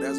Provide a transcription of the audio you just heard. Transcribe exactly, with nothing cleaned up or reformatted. That's